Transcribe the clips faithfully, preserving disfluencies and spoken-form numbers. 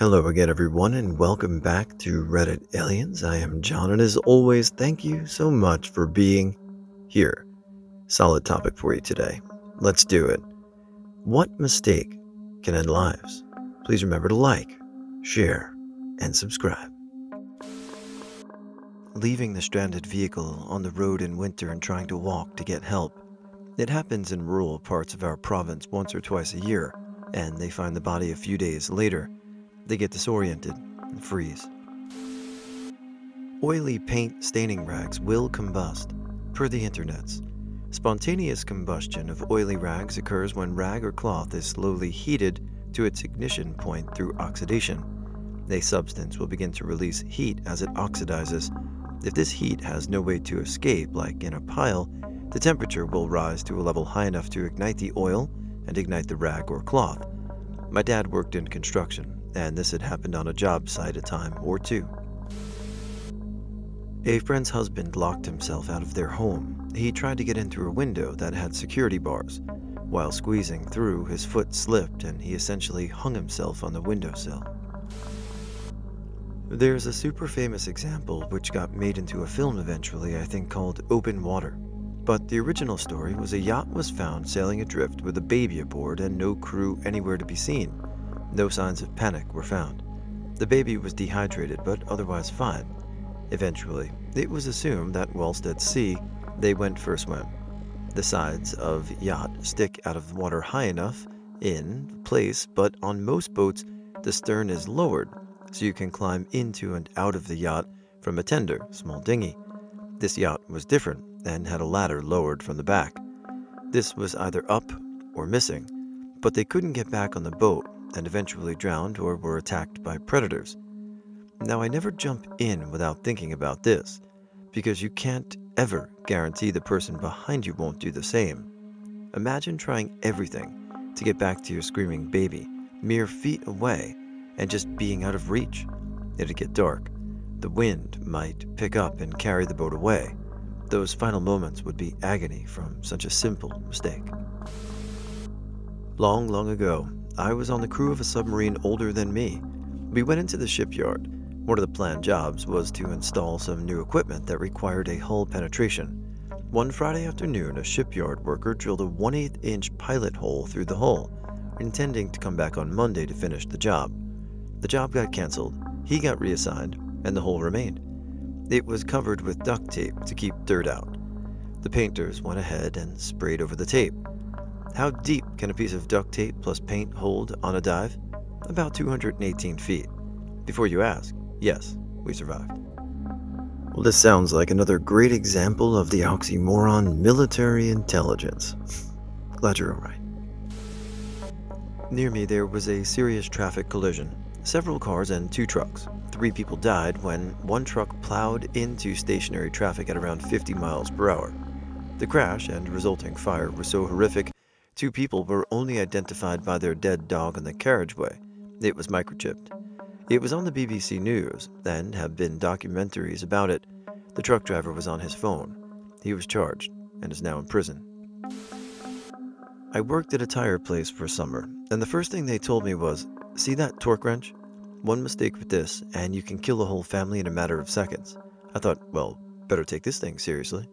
Hello again everyone, and welcome back to Reddit Aliens. I am John, and as always, thank you so much for being here. Solid topic for you today. Let's do it. What mistake can end lives? Please remember to like, share, and subscribe. Leaving the stranded vehicle on the road in winter and trying to walk to get help. It happens in rural parts of our province once or twice a year, and they find the body a few days later. They get disoriented and freeze. Oily paint staining rags will combust, per the internets. Spontaneous combustion of oily rags occurs when rag or cloth is slowly heated to its ignition point through oxidation. A substance will begin to release heat as it oxidizes. If this heat has no way to escape, like in a pile, the temperature will rise to a level high enough to ignite the oil and ignite the rag or cloth. My dad worked in construction, and this had happened on a job site a time or two. A friend's husband locked himself out of their home. He tried to get in through a window that had security bars. While squeezing through, his foot slipped and he essentially hung himself on the windowsill. There's a super famous example which got made into a film eventually, I think called Open Water. But the original story was a yacht was found sailing adrift with a baby aboard and no crew anywhere to be seen. No signs of panic were found. The baby was dehydrated but otherwise fine. Eventually, it was assumed that whilst at sea, they went for a swim. The sides of yacht stick out of the water high enough in place, but on most boats, the stern is lowered so you can climb into and out of the yacht from a tender, small dinghy. This yacht was different and had a ladder lowered from the back. This was either up or missing, but they couldn't get back on the boat and eventually drowned or were attacked by predators. Now, I never jump in without thinking about this, because you can't ever guarantee the person behind you won't do the same. Imagine trying everything to get back to your screaming baby, mere feet away, and just being out of reach. It'd get dark. The wind might pick up and carry the boat away. Those final moments would be agony from such a simple mistake. Long, long ago, I was on the crew of a submarine older than me. We went into the shipyard. One of the planned jobs was to install some new equipment that required a hull penetration. One Friday afternoon, a shipyard worker drilled a one eighth inch pilot hole through the hull, intending to come back on Monday to finish the job. The job got canceled, he got reassigned, and the hole remained. It was covered with duct tape to keep dirt out. The painters went ahead and sprayed over the tape. How deep can a piece of duct tape plus paint hold on a dive? About two hundred eighteen feet. Before you ask, yes, we survived. Well, this sounds like another great example of the oxymoron military intelligence. Glad you're all right. Near me, there was a serious traffic collision. Several cars and two trucks. Three people died when one truck plowed into stationary traffic at around fifty miles per hour. The crash and resulting fire were so horrific, two people were only identified by their dead dog on the carriageway. It was microchipped. It was on the B B C News, and have been documentaries about it. The truck driver was on his phone. He was charged and is now in prison. I worked at a tire place for summer, and the first thing they told me was, "See that torque wrench? One mistake with this, and you can kill a whole family in a matter of seconds." I thought, well, better take this thing seriously.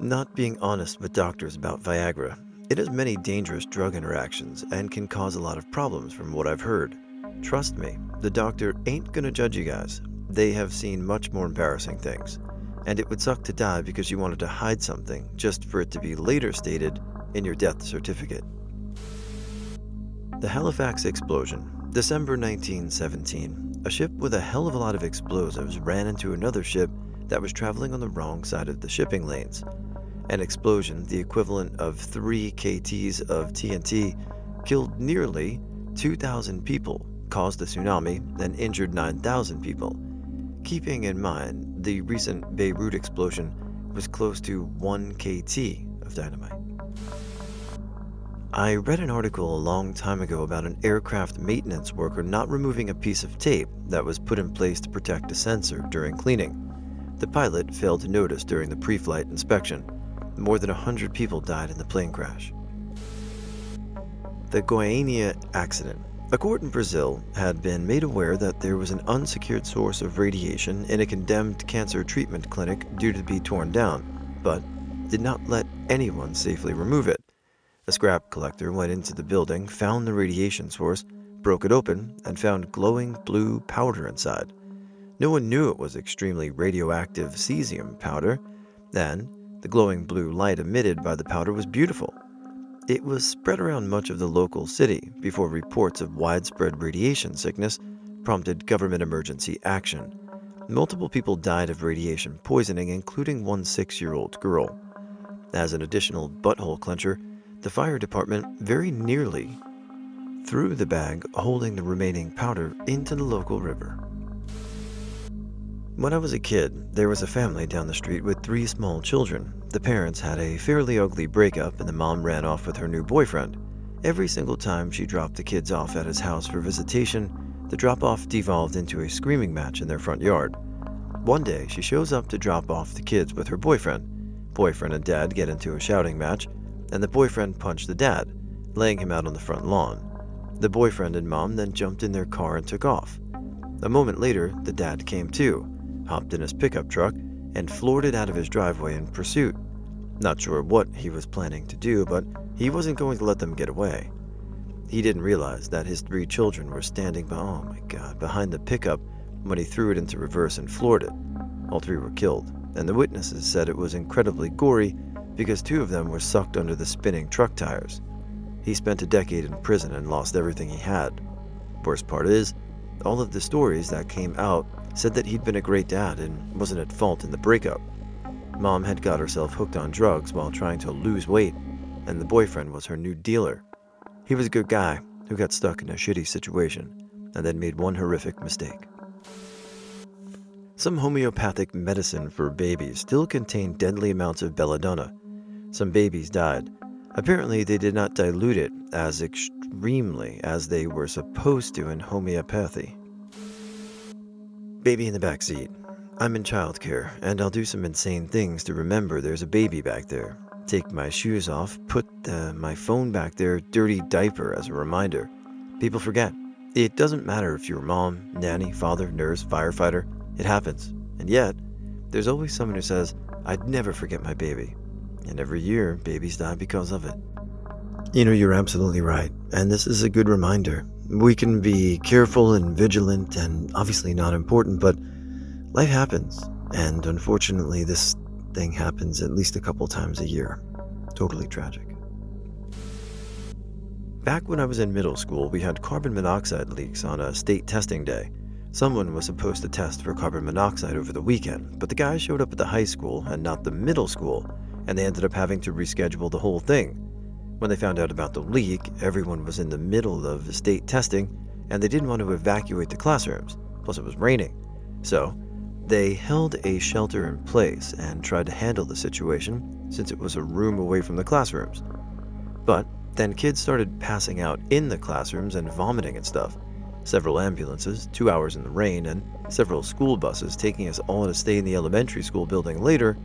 Not being honest with doctors about Viagra. It has many dangerous drug interactions and can cause a lot of problems from what I've heard. Trust me, the doctor ain't gonna judge you guys. They have seen much more embarrassing things. And it would suck to die because you wanted to hide something just for it to be later stated in your death certificate. The Halifax explosion. December nineteen seventeen. A ship with a hell of a lot of explosives ran into another ship that was traveling on the wrong side of the shipping lanes. An explosion, the equivalent of three kilograms of T N T, killed nearly two thousand people, caused a tsunami, and injured nine thousand people. Keeping in mind, the recent Beirut explosion was close to one kilogram of dynamite. I read an article a long time ago about an aircraft maintenance worker not removing a piece of tape that was put in place to protect a sensor during cleaning. The pilot failed to notice during the pre-flight inspection. More than one hundred people died in the plane crash. The Goiânia Accident. A court in Brazil had been made aware that there was an unsecured source of radiation in a condemned cancer treatment clinic due to be torn down, but did not let anyone safely remove it. A scrap collector went into the building, found the radiation source, broke it open, and found glowing blue powder inside. No one knew it was extremely radioactive cesium powder, and the glowing blue light emitted by the powder was beautiful. It was spread around much of the local city before reports of widespread radiation sickness prompted government emergency action. Multiple people died of radiation poisoning, including one six-year-old girl. As an additional butthole clencher, the fire department very nearly threw the bag holding the remaining powder into the local river. When I was a kid, there was a family down the street with three small children. The parents had a fairly ugly breakup and the mom ran off with her new boyfriend. Every single time she dropped the kids off at his house for visitation, the drop-off devolved into a screaming match in their front yard. One day, she shows up to drop off the kids with her boyfriend. Boyfriend and dad get into a shouting match, and the boyfriend punched the dad, laying him out on the front lawn. The boyfriend and mom then jumped in their car and took off. A moment later, the dad came to, hopped in his pickup truck, and floored it out of his driveway in pursuit. Not sure what he was planning to do, but he wasn't going to let them get away. He didn't realize that his three children were standing by, oh my God, behind the pickup when he threw it into reverse and floored it. All three were killed, and the witnesses said it was incredibly gory because two of them were sucked under the spinning truck tires. He spent a decade in prison and lost everything he had. Worst part is, all of the stories that came out said that he'd been a great dad and wasn't at fault in the breakup. Mom had got herself hooked on drugs while trying to lose weight, and the boyfriend was her new dealer. He was a good guy who got stuck in a shitty situation and then made one horrific mistake. Some homeopathic medicine for babies still contained deadly amounts of belladonna. Some babies died. Apparently, they did not dilute it as extremely as they were supposed to in homeopathy. Baby in the back seat. I'm in childcare, and I'll do some insane things to remember there's a baby back there. Take my shoes off, put uh, my phone back there, dirty diaper as a reminder. People forget. It doesn't matter if you're mom, nanny, father, nurse, firefighter. It happens. And yet, there's always someone who says, I'd never forget my baby. And every year, babies die because of it. You know, you're absolutely right, and this is a good reminder. We can be careful and vigilant and obviously not important, but life happens, and unfortunately this thing happens at least a couple times a year. Totally tragic. Back when I was in middle school, we had carbon monoxide leaks on a state testing day. Someone was supposed to test for carbon monoxide over the weekend, but the guy showed up at the high school and not the middle school, and they ended up having to reschedule the whole thing. When they found out about the leak, everyone was in the middle of state testing, and they didn't want to evacuate the classrooms, plus it was raining. So, they held a shelter in place and tried to handle the situation since it was a room away from the classrooms. But then kids started passing out in the classrooms and vomiting and stuff. Several ambulances, two hours in the rain, and several school buses taking us all to stay in the elementary school building later,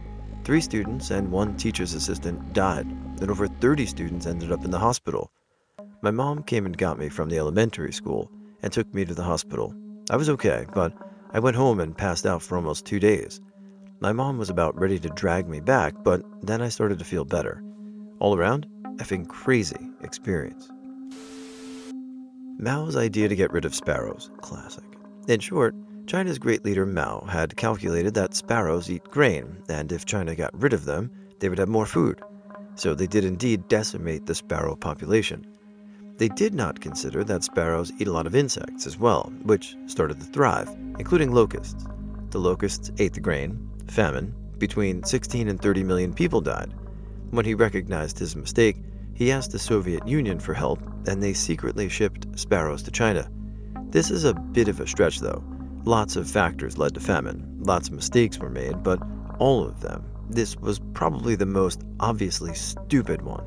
three students and one teacher's assistant died, and over thirty students ended up in the hospital. My mom came and got me from the elementary school and took me to the hospital. I was okay, but I went home and passed out for almost two days. My mom was about ready to drag me back, but then I started to feel better. All around, effing crazy experience. Mao's idea to get rid of sparrows, classic. In short, China's great leader Mao had calculated that sparrows eat grain, and if China got rid of them, they would have more food. So they did indeed decimate the sparrow population. They did not consider that sparrows eat a lot of insects as well, which started to thrive, including locusts. The locusts ate the grain. Famine. Between sixteen and thirty million people died. When he recognized his mistake, he asked the Soviet Union for help, and they secretly shipped sparrows to China. This is a bit of a stretch, though. Lots of factors led to famine. Lots of mistakes were made, but all of them, this was probably the most obviously stupid one.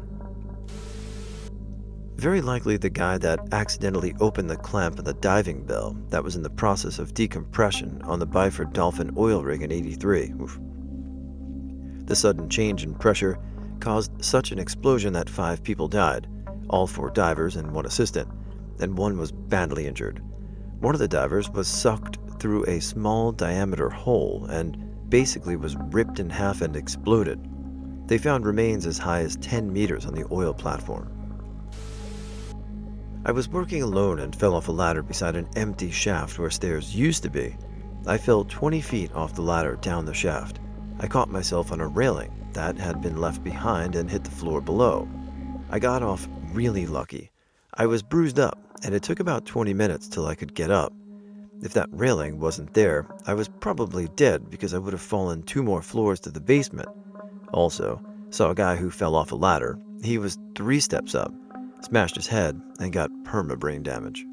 Very likely the guy that accidentally opened the clamp of the diving bell that was in the process of decompression on the Biford Dolphin oil rig in eighty-three. Oof. The sudden change in pressure caused such an explosion that five people died, all four divers and one assistant. and one was badly injured. One of the divers was sucked through a small diameter hole and basically was ripped in half and exploded. They found remains as high as ten meters on the oil platform. I was working alone and fell off a ladder beside an empty shaft where stairs used to be. I fell twenty feet off the ladder down the shaft. I caught myself on a railing that had been left behind and hit the floor below. I got off really lucky. I was bruised up, and it took about twenty minutes till I could get up. If that railing wasn't there, I was probably dead because I would have fallen two more floors to the basement. Also, saw a guy who fell off a ladder. He was three steps up, smashed his head, and got perma-brain damage.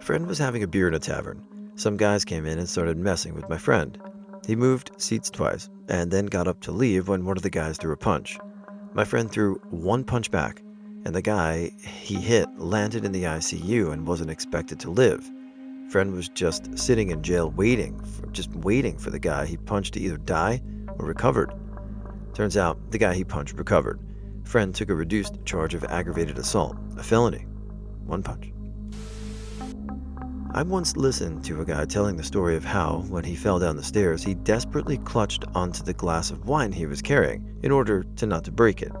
Friend was having a beer in a tavern. Some guys came in and started messing with my friend. He moved seats twice, and then got up to leave when one of the guys threw a punch. My friend threw one punch back, and the guy he hit landed in the I C U and wasn't expected to live. Friend was just sitting in jail waiting, for, just waiting for the guy he punched to either die or recovered. Turns out, the guy he punched recovered. Friend took a reduced charge of aggravated assault, a felony. One punch. I once listened to a guy telling the story of how, when he fell down the stairs, he desperately clutched onto the glass of wine he was carrying in order to not to break it,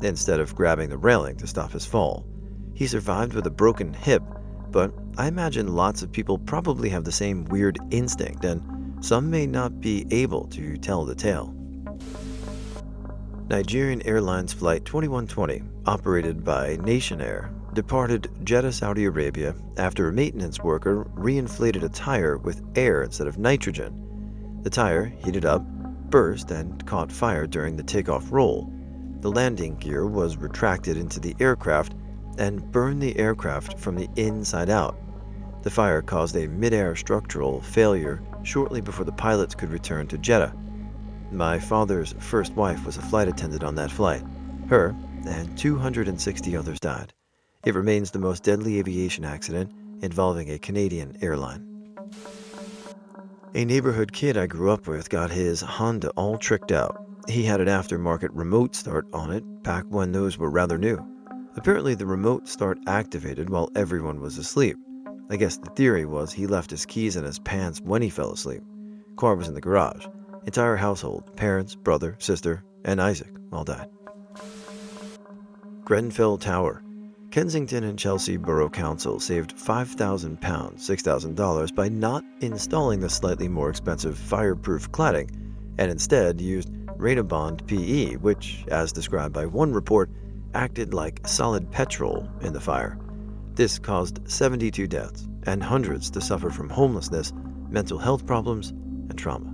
instead of grabbing the railing to stop his fall. He survived with a broken hip, but I imagine lots of people probably have the same weird instinct, and some may not be able to tell the tale. Nigerian Airlines Flight twenty-one twenty, operated by Nationair, departed Jeddah, Saudi Arabia, after a maintenance worker reinflated a tire with air instead of nitrogen. The tire heated up, burst, and caught fire during the takeoff roll. The landing gear was retracted into the aircraft and burned the aircraft from the inside out. The fire caused a mid-air structural failure shortly before the pilots could return to Jeddah. My father's first wife was a flight attendant on that flight. Her and two hundred sixty others died. It remains the most deadly aviation accident involving a Canadian airline. A neighborhood kid I grew up with got his Honda all tricked out. He had an aftermarket remote start on it back when those were rather new. Apparently the remote start activated while everyone was asleep. I guess the theory was he left his keys in his pants when he fell asleep. Car was in the garage. Entire household, parents, brother, sister, and Isaac all died. Grenfell Tower. Kensington and Chelsea Borough Council saved five thousand pounds, six thousand dollars by not installing the slightly more expensive fireproof cladding and instead used Rainabond P E, which, as described by one report, acted like solid petrol in the fire. This caused seventy-two deaths and hundreds to suffer from homelessness, mental health problems, and trauma.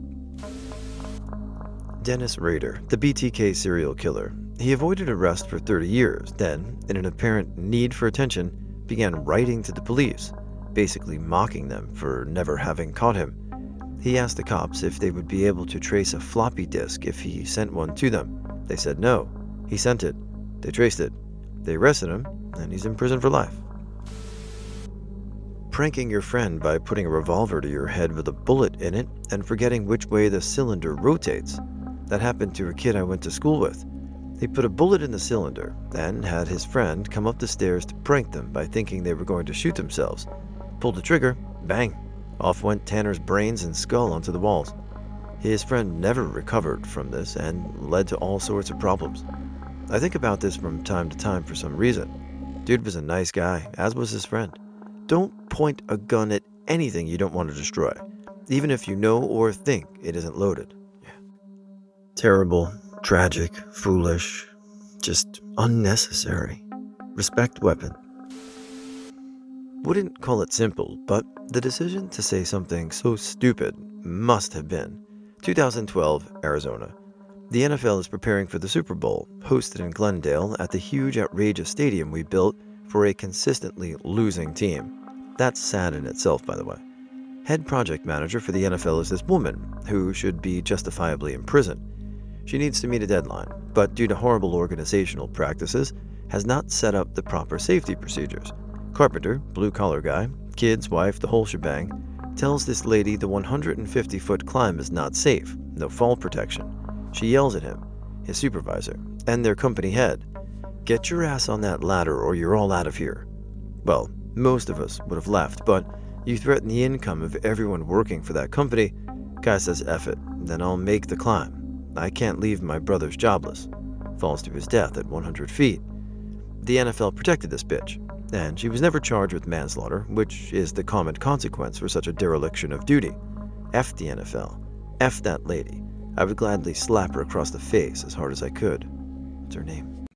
Dennis Rader, the B T K serial killer. He avoided arrest for thirty years, then, in an apparent need for attention, began writing to the police, basically mocking them for never having caught him. He asked the cops if they would be able to trace a floppy disk if he sent one to them. They said no. He sent it. They traced it. They arrested him, and he's in prison for life. Pranking your friend by putting a revolver to your head with a bullet in it and forgetting which way the cylinder rotates. That happened to a kid I went to school with. He put a bullet in the cylinder, then had his friend come up the stairs to prank them by thinking they were going to shoot themselves. Pulled the trigger, bang! Off went Tanner's brains and skull onto the walls. His friend never recovered from this and led to all sorts of problems. I think about this from time to time for some reason. Dude was a nice guy, as was his friend. Don't point a gun at anything you don't want to destroy, even if you know or think it isn't loaded. Terrible, tragic, foolish, just unnecessary. Respect weapon. Wouldn't call it simple, but the decision to say something so stupid must have been. two thousand twelve, Arizona. The N F L is preparing for the Super Bowl, hosted in Glendale at the huge outrageous stadium we built for a consistently losing team. That's sad in itself, by the way. Head project manager for the N F L is this woman, who should be justifiably in prison. She needs to meet a deadline, but due to horrible organizational practices, has not set up the proper safety procedures. Carpenter, blue-collar guy, kids, wife, the whole shebang, tells this lady the one hundred fifty foot climb is not safe, no fall protection. She yells at him, his supervisor, and their company head. Get your ass on that ladder or you're all out of here. Well, most of us would have left, but you threaten the income of everyone working for that company. Guy says, F it, then I'll make the climb. I can't leave my brother's jobless. Falls to his death at one hundred feet. The N F L protected this bitch, and she was never charged with manslaughter, which is the common consequence for such a dereliction of duty. F the N F L. F that lady. I would gladly slap her across the face as hard as I could. What's her name?